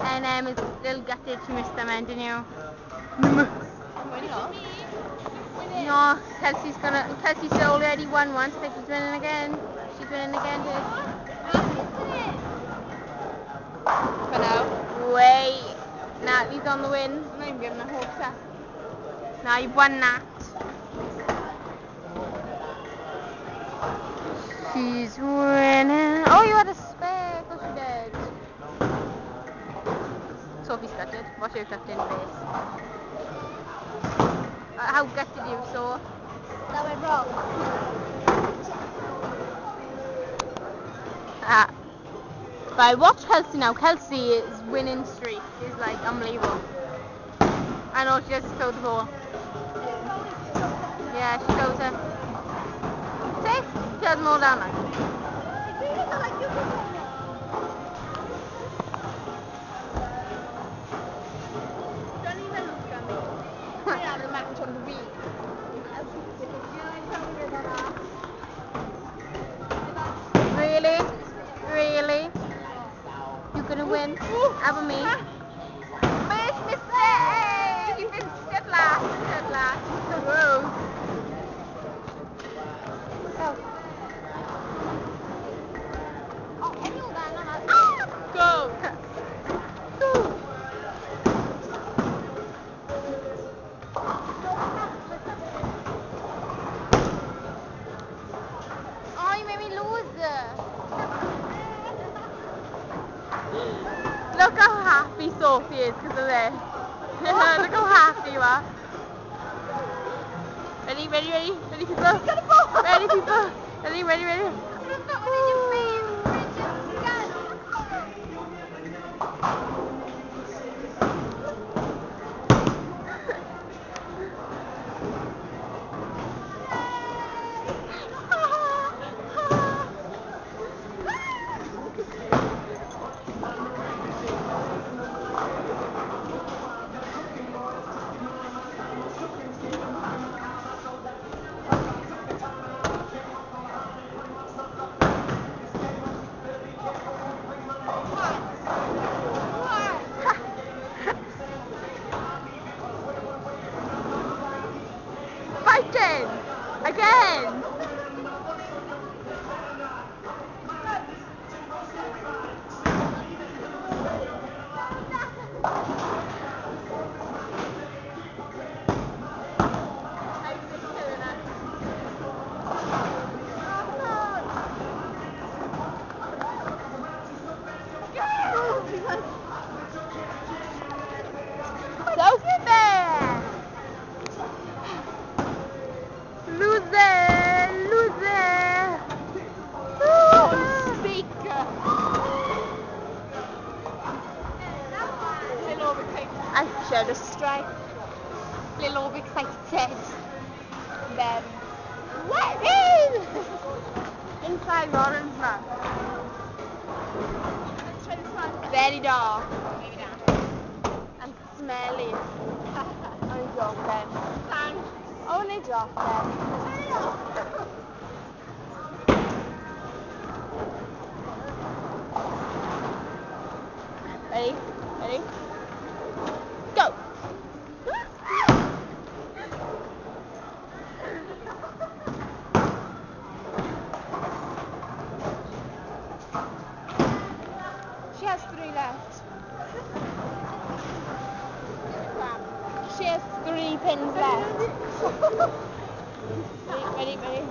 And I'm still gutted to miss them ending you. No, Kelsey's already won once, but she's winning again. She's winning again, dude. For now. Wait. Natalie's on the win. I'm not even giving her hopes up. Now you've won that. She's winning. Oh, you had a spare. Of course you did. Sophie's gutted. Watch out, gutted in face. How gutted you saw? That went wrong. But watch Kelsey now. Kelsey is winning streak. She's like unbelievable. I know she just throw the ball. Yeah, she throws it. See? She has more down now. Don't even look at me. I have a match on the week. Really? Really? You're gonna win? Over me? First mistake! You've been step last. Step last. Whoa. Look how happy Sophie is because of this. Look how happy you are. Ready, ready, ready, ready people. Ready people. Ready, ready, ready. Again! A strike. A little bit excited. Then what? In! Inside Lauren's mouth. Let's try this one. Very dark. Maybe not. And smelly. Only drop them. Thanks. Only drop them. Ready? Ready? Go! She has 3 left. She has 3 pins left. Ready, ready, ready.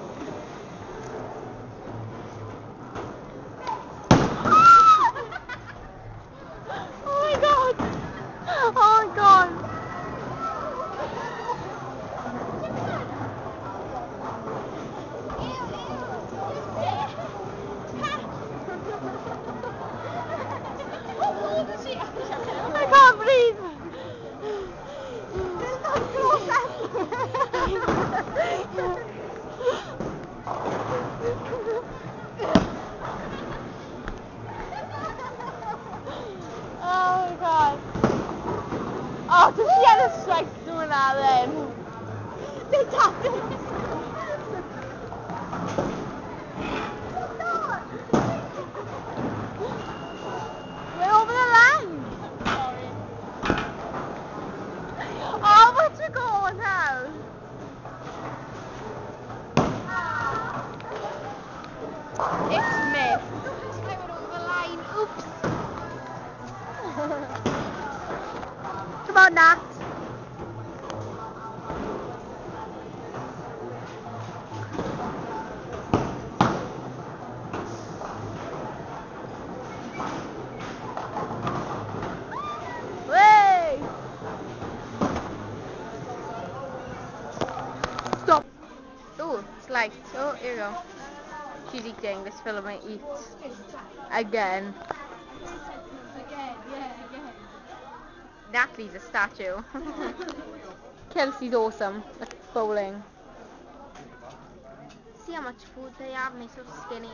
I can't breathe! It's me. Oh, I just came over the line. Oops. Come on, Nat. Oh, here we go. She's eating. This filament eats again. Again. Natalie's a statue. Kelsey's awesome. Look, bowling. See how much food they have, and they're so skinny.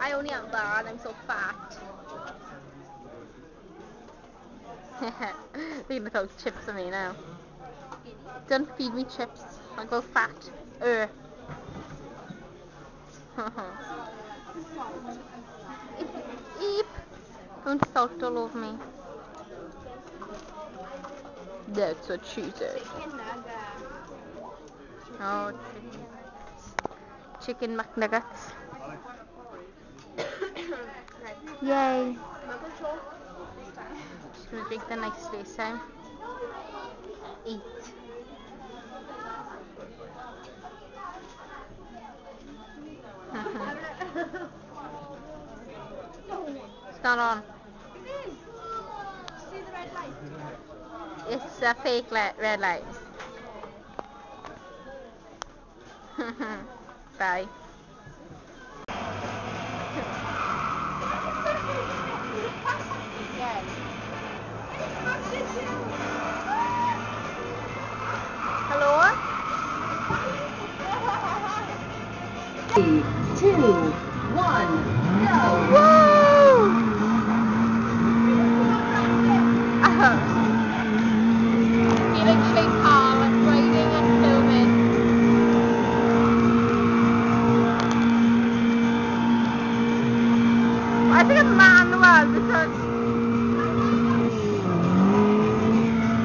I only have that, and I'm so fat. They're gonna throw chips at me now. Don't feed me chips. I'll go fat. Eep! Don't salt all over me. That's a cheater. Oh, chicken McNuggets. Yay! Just gonna drink the nice this time. Eat. It's not on. It is. See the red light? It's a fake light, red light. Bye. Hello? 2, 1, go! Woo! Feeling so calm and riding and filming. I think I'm mad in the world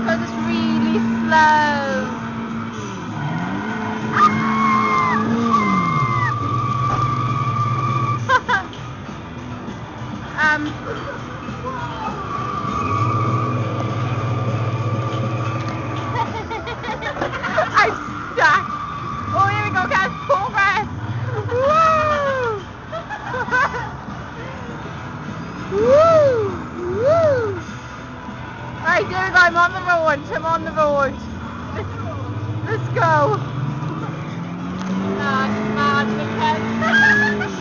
because it's really slow. I'm stuck. Oh, here we go, guys. Full breath. Woo! Woo! Woo! Alright, here we go. I'm on the road. I'm on the road. Let's go. Mad, mad,